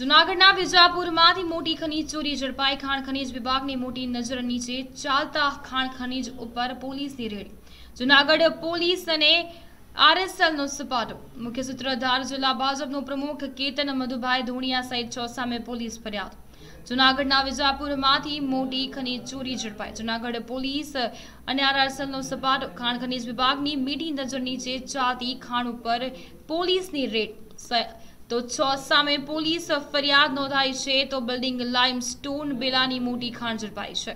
જૂનાગઢના વિજાપુરમાંથી મોટી ખનીજ ચોરી ઝડપાઈ. ખાણ ખનીજ વિભાગની મોટી નજર નીચે ચાલતા ખાણ ખનીજ ઉપર પોલીસની રેડ. જૂનાગઢ પોલીસ અને આરએસએલનો સપાટો. મુખ્ય સૂત્રધાર જિલ્લા ભાજપનો પ્રમુખ કેતન મધુભાઈ ધોણિયા સહિત 6 સામે પોલીસ ફરિયાદ. જૂનાગઢના વિજાપુરમાંથી મોટી ખનીજ ચોરી ઝડપાઈ. જૂનાગઢ પોલીસ અને આરએસએલનો સપાટો. ખાણ ખનીજ વિભાગની મીઠી નજર નીચે ચાલતી ખાણ ઉપર પોલીસની રેડ. તો 6 સામે પોલીસ ફરિયાદ નોંધાઈ છે. તો બિલ્ડિંગ લાઇમસ્ટોન બેલાની મોટી ખાણ ઝડપાઈ છે.